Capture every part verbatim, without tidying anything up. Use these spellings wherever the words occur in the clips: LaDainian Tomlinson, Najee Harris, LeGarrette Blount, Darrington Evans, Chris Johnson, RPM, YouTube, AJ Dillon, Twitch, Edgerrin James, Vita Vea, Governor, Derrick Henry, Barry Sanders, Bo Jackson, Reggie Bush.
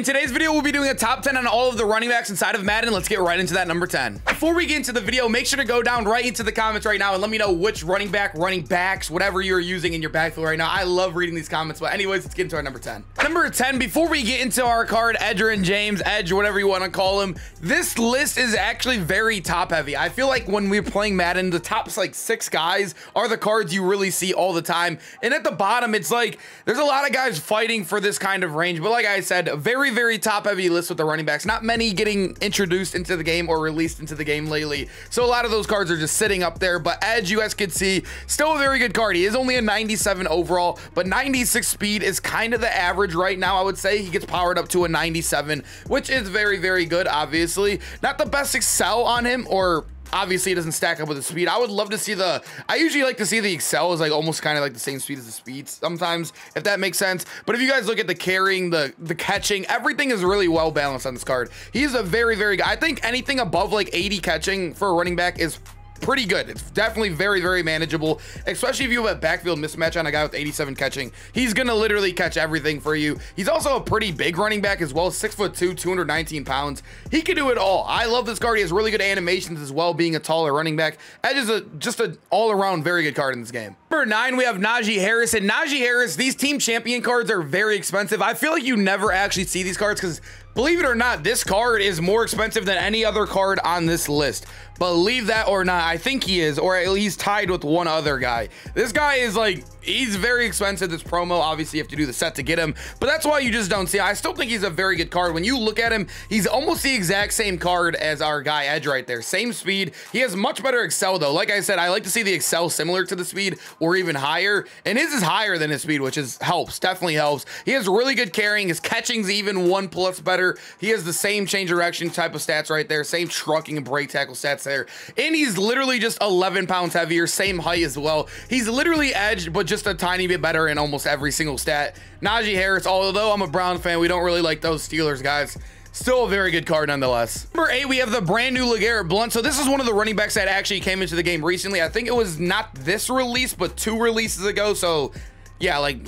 In today's video, we'll be doing a top ten on all of the running backs inside of Madden. Let's get right into that number ten. Before we get into the video, make sure to go down right into the comments right now and let me know which running back, running backs, whatever you're using in your backfield right now. I love reading these comments, but anyways, let's get into our number ten. Number ten, before we get into our card, Edgerrin James, Edge, whatever you want to call him, this list is actually very top heavy. I feel like when we're playing Madden, the top like six guys are the cards you really see all the time. And at the bottom, it's like, there's a lot of guys fighting for this kind of range. But like I said, a very, very top heavy list with the running backs. Not many getting introduced into the game or released into the game lately. So a lot of those cards are just sitting up there. But as you guys could see, still a very good card. He is only a ninety-seven overall, but ninety-six speed is kind of the average right now. I would say he gets powered up to a ninety-seven, which is very, very good, obviously. Not the best excel on him, or obviously it doesn't stack up with the speed. I would love to see the, I usually like to see the excel is like almost kind of like the same speed as the speed sometimes, if that makes sense. But if you guys look at the carrying, the the catching, everything is really well balanced on this card. He's a very, very good. I think anything above like eighty catching for a running back is pretty good. It's definitely very, very manageable, especially if you have a backfield mismatch on a guy with eighty-seven catching. He's gonna literally catch everything for you. He's also a pretty big running back as well, six foot two, two hundred nineteen pounds. He can do it all. I love this card. He has really good animations as well, being a taller running back. Edge is a just an all-around very good card in this game. Number nine, we have Najee Harris. And Najee Harris, these team champion cards are very expensive. I feel like you never actually see these cards because, believe it or not, this card is more expensive than any other card on this list. Believe that or not, I think he is, or at least tied with one other guy. This guy is like, he's very expensive. This promo, obviously you have to do the set to get him, but that's why you just don't see. I still think he's a very good card. When you look at him, he's almost the exact same card as our guy Edge right there. Same speed. He has much better excel though. Like I said, I like to see the excel similar to the speed or even higher, and his is higher than his speed, which is helps, definitely helps. He has really good carrying. His catching's even one plus better. He has the same change direction type of stats right there, same trucking and break tackle stats there, and he's literally just eleven pounds heavier, same height as well. He's literally Edged, but just a tiny bit better in almost every single stat. Najee Harris, although I'm a Brown fan, we don't really like those Steelers guys. Still a very good card nonetheless. Number eight, we have the brand new LeGarrette Blount. So this is one of the running backs that actually came into the game recently. I think it was not this release, but two releases ago. So yeah, like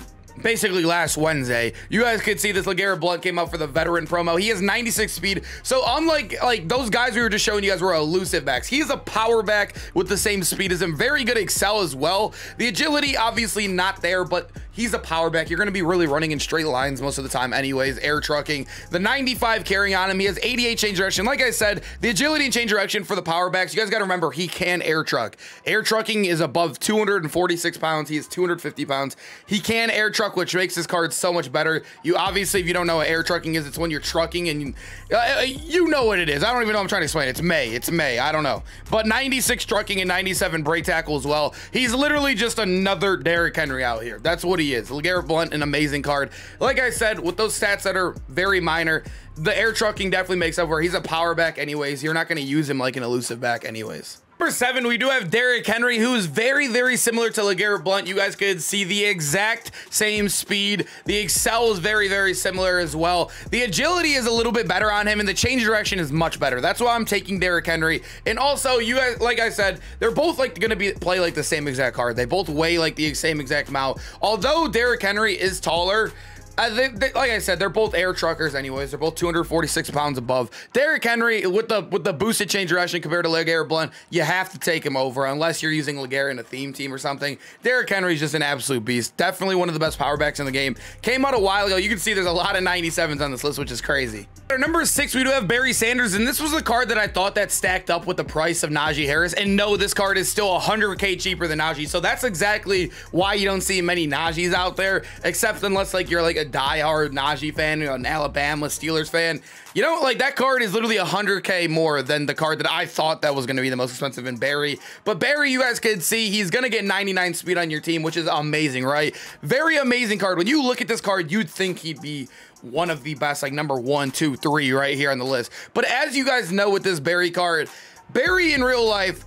basically last Wednesday, you guys could see this LeGarrette Blount came out for the veteran promo. He has ninety-six speed. So unlike like those guys we were just showing you guys were elusive backs, he's a power back with the same speed as him. Very good excel as well. The agility, obviously not there, but he's a power back. You're going to be really running in straight lines most of the time anyways, air trucking. The ninety-five carrying on him. He has eighty-eight change direction. Like I said, the agility and change direction for the power backs, you guys got to remember he can air truck. Air trucking is above two hundred forty-six pounds. He is two hundred fifty pounds. He can air truck, which makes this card so much better. You obviously, if you don't know what air trucking is, it's when you're trucking and you, uh, you know what it is. I don't even know what I'm trying to explain. It's May. It's May. I don't know. But ninety-six trucking and ninety-seven break tackle as well. He's literally just another Derrick Henry out here. That's what he is. LeGarrette Blount, an amazing card. Like I said, with those stats that are very minor, the air trucking definitely makes up where he's a power back anyways. You're not going to use him like an elusive back anyways. Number seven, we do have Derrick Henry, who is very, very similar to LeGarrette Blount. You guys could see the exact same speed. The excel is very, very similar as well. The agility is a little bit better on him, and the change direction is much better. That's why I'm taking Derrick Henry. And also, you guys, like I said, they're both like going to be play like the same exact card. They both weigh like the same exact amount. Although Derrick Henry is taller, Uh, they, they, like I said, they're both air truckers anyways. They're both two hundred forty-six pounds above. Derrick Henry with the with the boosted change direction compared to LeGarrette Blount, you have to take him over unless you're using LeGarrette in a theme team or something. Derrick Henry's just an absolute beast. Definitely one of the best power backs in the game. Came out a while ago. You can see there's a lot of ninety-sevens on this list, which is crazy. At number six, we do have Barry Sanders, and this was the card that I thought that stacked up with the price of Najee Harris. And no, this card is still one hundred K cheaper than Najee. So that's exactly why you don't see many Najees out there, except unless like you're like a diehard Najee fan, you know, an Alabama Steelers fan. You know, like that card is literally one hundred K more than the card that I thought that was going to be the most expensive in Barry. But Barry, you guys could see he's going to get ninety-nine speed on your team, which is amazing, right? Very amazing card. When you look at this card, you'd think he'd be one of the best, like number one, two, three right here on the list. But as you guys know with this Barry card, Barry in real life,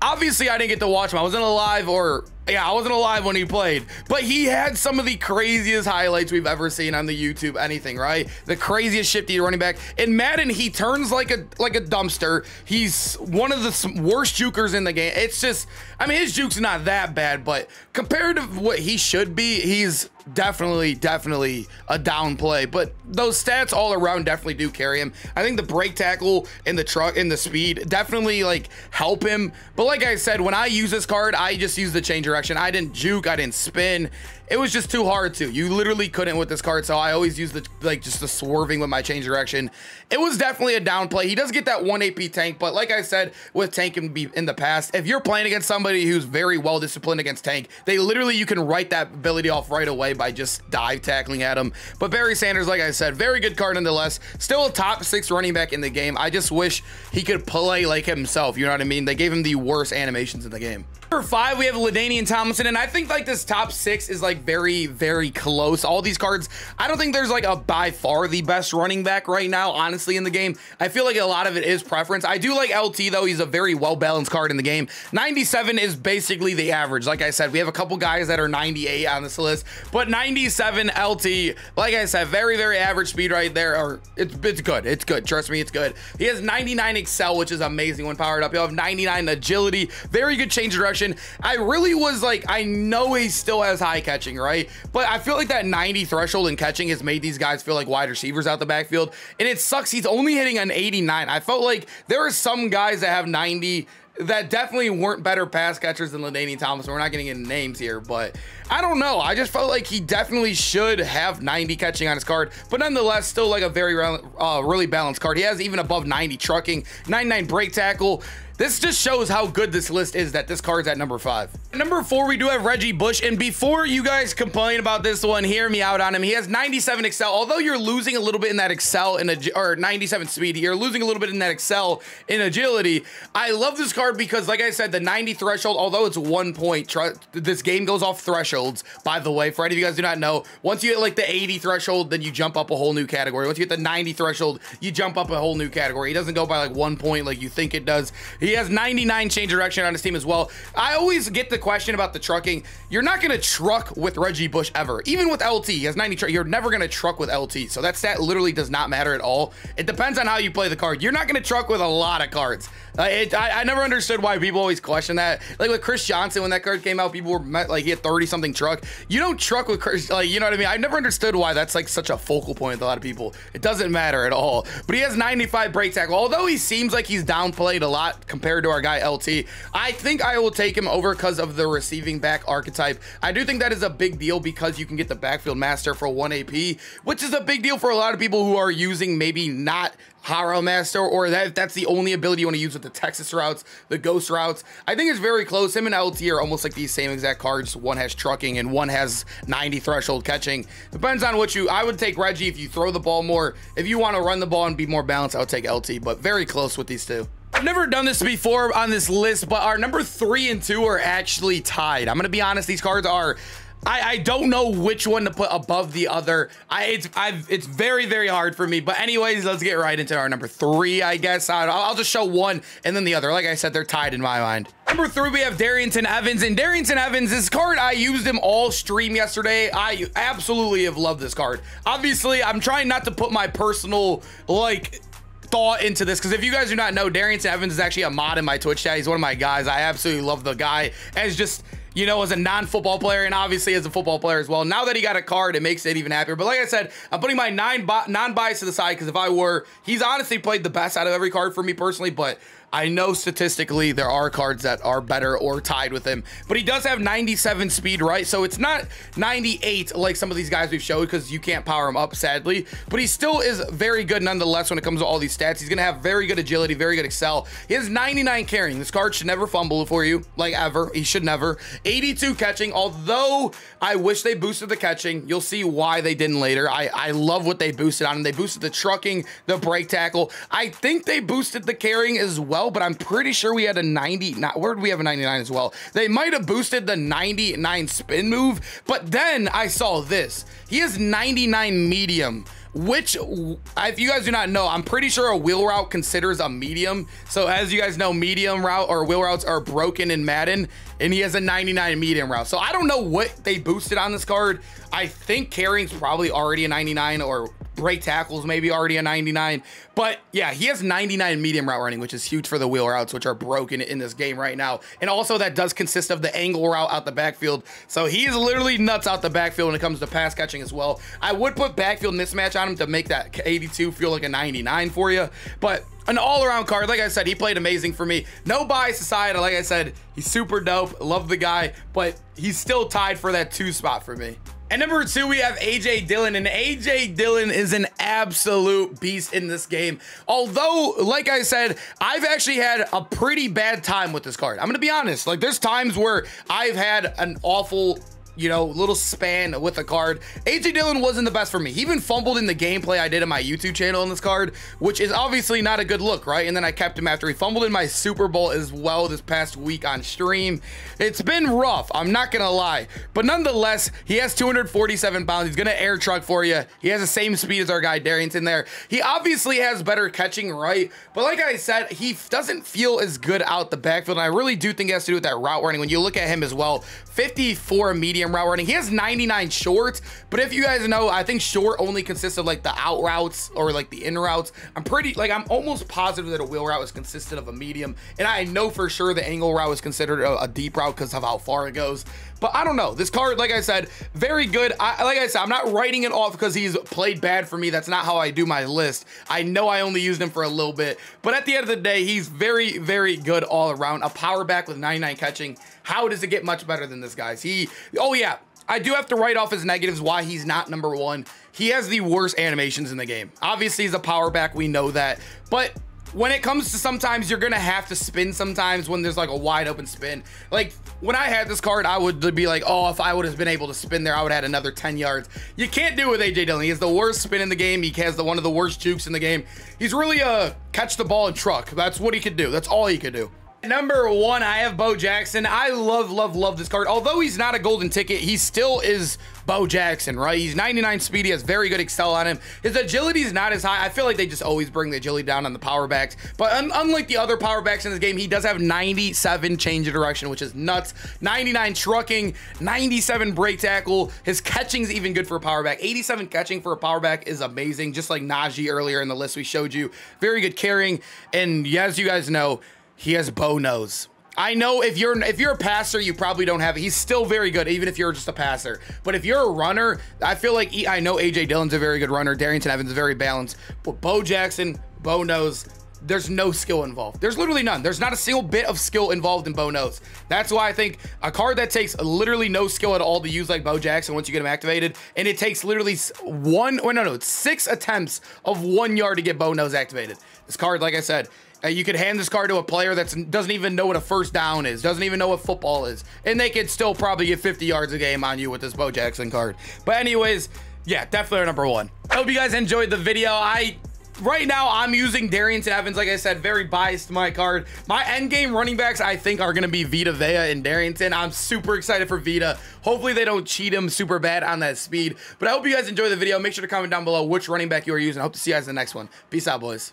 obviously I didn't get to watch him. I wasn't alive or Yeah, I wasn't alive when he played, but he had some of the craziest highlights we've ever seen on the YouTube anything, right? The craziest shifty running back. In Madden, he turns like a like a dumpster. He's one of the worst jukers in the game. It's just, I mean, his juke's not that bad, but compared to what he should be, he's definitely, definitely a down play. But those stats all around definitely do carry him. I think the break tackle and the truck and the speed definitely like help him. But like I said, when I use this card, I just use the change direction. I didn't juke, I didn't spin. It was just too hard to. You literally couldn't with this card. So I always use the like just the swerving with my change direction. It was definitely a down play. He does get that one A P tank, but like I said, with tank in, in the past, if you're playing against somebody who's very well disciplined against tank, they literally you can write that ability off right away by just dive tackling at him. But Barry Sanders, like I said, very good card nonetheless. Still a top six running back in the game. I just wish he could play like himself. You know what I mean? They gave him the worst animations in the game. Number five, we have LaDainian Tomlinson, and I think like this top six is like very, very close. All these cards, I don't think there's like a by far the best running back right now, honestly, in the game. I feel like a lot of it is preference. I do like L T though. He's a very well-balanced card in the game. ninety-seven is basically the average. Like I said, we have a couple guys that are ninety-eight on this list, but ninety-seven L T, like I said, very, very average speed right there. Or it's it's good. It's good. Trust me, it's good. He has ninety-nine Excel, which is amazing when powered up. He'll have ninety-nine Agility. Very good change direction. I really was like, I know he still has high catching, right? But I feel like that ninety threshold in catching has made these guys feel like wide receivers out the backfield. And it sucks. He's only hitting an eighty-nine. I felt like there are some guys that have ninety that definitely weren't better pass catchers than LaDainian Tomlinson. We're not getting into names here, but I don't know. I just felt like he definitely should have ninety catching on his card, but nonetheless, still like a very uh, really balanced card. He has even above ninety trucking, ninety-nine break tackle. This just shows how good this list is that this card's at number five. At number four, we do have Reggie Bush. And before you guys complain about this one, hear me out on him. He has ninety-seven Excel. Although you're losing a little bit in that Excel, in a, or ninety-seven speed, you're losing a little bit in that Excel in agility. I love this card because, like I said, the ninety threshold, although it's one point, this game goes off thresholds, by the way. For any of you guys who do not know, once you hit like the eighty threshold, then you jump up a whole new category. Once you hit the ninety threshold, you jump up a whole new category. It doesn't go by like one point like you think it does. He has ninety-nine change direction on his team as well. I always get the question about the trucking. You're not going to truck with Reggie Bush ever. Even with L T, he has ninety truck. You're never going to truck with L T. So that stat literally does not matter at all. It depends on how you play the card. You're not going to truck with a lot of cards. Uh, it, I, I never understood why people always question that. Like with Chris Johnson, when that card came out, people were met, like he had thirty something truck. You don't truck with Chris, like, you know what I mean? I never understood why that's like such a focal point with a lot of people. It doesn't matter at all. But he has ninety-five break tackle. Although he seems like he's downplayed a lot compared to our guy L T, I think I will take him over because of the receiving back archetype. I do think that is a big deal because you can get the backfield master for one A P, which is a big deal for a lot of people who are using maybe not Haro Master, or that if that's the only ability you want to use with the Texas routes, the Ghost routes. I think it's very close. Him and L T are almost like these same exact cards. One has trucking and one has ninety threshold catching. Depends on what you, I would take Reggie if you throw the ball more. If you want to run the ball and be more balanced, I would take L T, but very close with these two. I've never done this before on this list, but our number three and two are actually tied. I'm going to be honest. These cards are, I, I don't know which one to put above the other. I it's I've it's very very hard for me. But anyways, let's get right into our number three. I guess I'll, I'll just show one and then the other. Like I said, they're tied in my mind. Number three, we have Darrington Evans. And Darrington Evans, this card, I used him all stream yesterday. I absolutely have loved this card. Obviously, I'm trying not to put my personal like thought into this, because if you guys do not know, Darrington Evans is actually a mod in my Twitch chat. He's one of my guys. I absolutely love the guy as just, you know, as a non-football player and obviously as a football player as well. Now that he got a card, it makes it even happier. But like I said, I'm putting my nine non-bias to the side because if I were, he's honestly played the best out of every card for me personally, but I know statistically there are cards that are better or tied with him, but he does have ninety-seven speed, right? So it's not ninety-eight like some of these guys we've showed because you can't power him up, sadly, but he still is very good nonetheless when it comes to all these stats. He's going to have very good agility, very good excel. He has ninety-nine carrying. This card should never fumble for you, like ever. He should never. eighty-two catching, although I wish they boosted the catching. You'll see why they didn't later. I, I love what they boosted on him. They boosted the trucking, the break tackle. I think they boosted the carrying as well, but I'm pretty sure we had a ninety, not where did we have a ninety-nine as well? They might have boosted the ninety-nine spin move, but then I saw this. He has ninety-nine medium. which, if you guys do not know, I'm pretty sure a wheel route considers a medium. So as you guys know, medium route or wheel routes are broken in Madden, and he has a ninety-nine medium route. So I don't know what they boosted on this card. I think carrying's probably already a ninety-nine, or break tackles maybe already a ninety-nine. But yeah, he has ninety-nine medium route running, which is huge for the wheel routes, which are broken in this game right now. And also that does consist of the angle route out the backfield. So he is literally nuts out the backfield when it comes to pass catching as well. I would put backfield mismatch on him to make that eighty-two feel like a ninety-nine for you. But an all-around card, like I said, he played amazing for me. No bias aside, like I said, he's super dope. Love the guy, but he's still tied for that two spot for me. And number two, we have A J Dillon, and A J Dillon is an absolute beast in this game. Although, like I said, I've actually had a pretty bad time with this card. I'm gonna be honest. Like, there's times where I've had an awful, you know, little span with a card. A J Dillon wasn't the best for me. He even fumbled in the gameplay I did on my YouTube channel on this card, which is obviously not a good look, right? And then I kept him after he fumbled in my Super Bowl as well this past week on stream. It's been rough, I'm not gonna lie. But nonetheless, he has two hundred forty-seven pounds. He's gonna air truck for you. He has the same speed as our guy Darrington there. He obviously has better catching, right? But like I said, he doesn't feel as good out the backfield. And I really do think it has to do with that route running. When you look at him as well, fifty-four medium route running. He has ninety-nine short, but if you guys know, I think short only consists of like the out routes or like the in routes. I'm pretty, like I'm almost positive that a wheel route is consistent of a medium, and I know for sure the angle route is considered a, a deep route because of how far it goes. But I don't know. This card, like I said, very good. I, like I said, I'm not writing it off because he's played bad for me. That's not how I do my list. I know I only used him for a little bit, but at the end of the day, he's very, very good all around. A power back with ninety-nine catching. How does it get much better than this, guys? He, oh yeah, I do have to write off his negatives, why he's not number one. He has the worst animations in the game. Obviously, he's a power back. We know that. But when it comes to sometimes, you're going to have to spin sometimes when there's like a wide open spin. Like when I had this card, I would be like, oh, if I would have been able to spin there, I would have had another ten yards. You can't do it with A J Dillon. He has the worst spin in the game. He has the one of the worst jukes in the game. He's really a catch the ball and truck. That's what he could do. That's all he could do. Number one, I have Bo Jackson. I love, love, love this card. Although he's not a golden ticket, he still is Bo Jackson, right? He's ninety-nine speed. He has very good excel on him. His agility is not as high. I feel like they just always bring the agility down on the power backs. But un unlike the other power backs in this game, he does have ninety-seven change of direction, which is nuts. ninety-nine trucking, ninety-seven break tackle. His catching's even good for a power back. eighty-seven catching for a power back is amazing. Just like Najee earlier in the list we showed you. Very good carrying. And as you guys know, he has bow nose. I know if you're if you're a passer, you probably don't have it. He's still very good, even if you're just a passer. But if you're a runner, I feel like he, I know A J Dillon's a very good runner. Darrington Evans is very balanced. But Bo Jackson, bow nose, there's no skill involved. There's literally none. There's not a single bit of skill involved in Bo Nose. That's why I think a card that takes literally no skill at all to use like Bo Jackson once you get him activated, and it takes literally one, or no, no, six attempts of one yard to get Bo Nose activated. This card, like I said, Uh, you could hand this card to a player that doesn't even know what a first down is, doesn't even know what football is, and they could still probably get fifty yards a game on you with this Bo Jackson card. But anyways, yeah, definitely our number one. I hope you guys enjoyed the video. I... Right now, I'm using Darrington Evans. Like I said, very biased to my card. My end game running backs, I think, are going to be Vita Vea and Darrington. I'm super excited for Vita. Hopefully, they don't cheat him super bad on that speed. But I hope you guys enjoy the video. Make sure to comment down below which running back you are using. I hope to see you guys in the next one. Peace out, boys.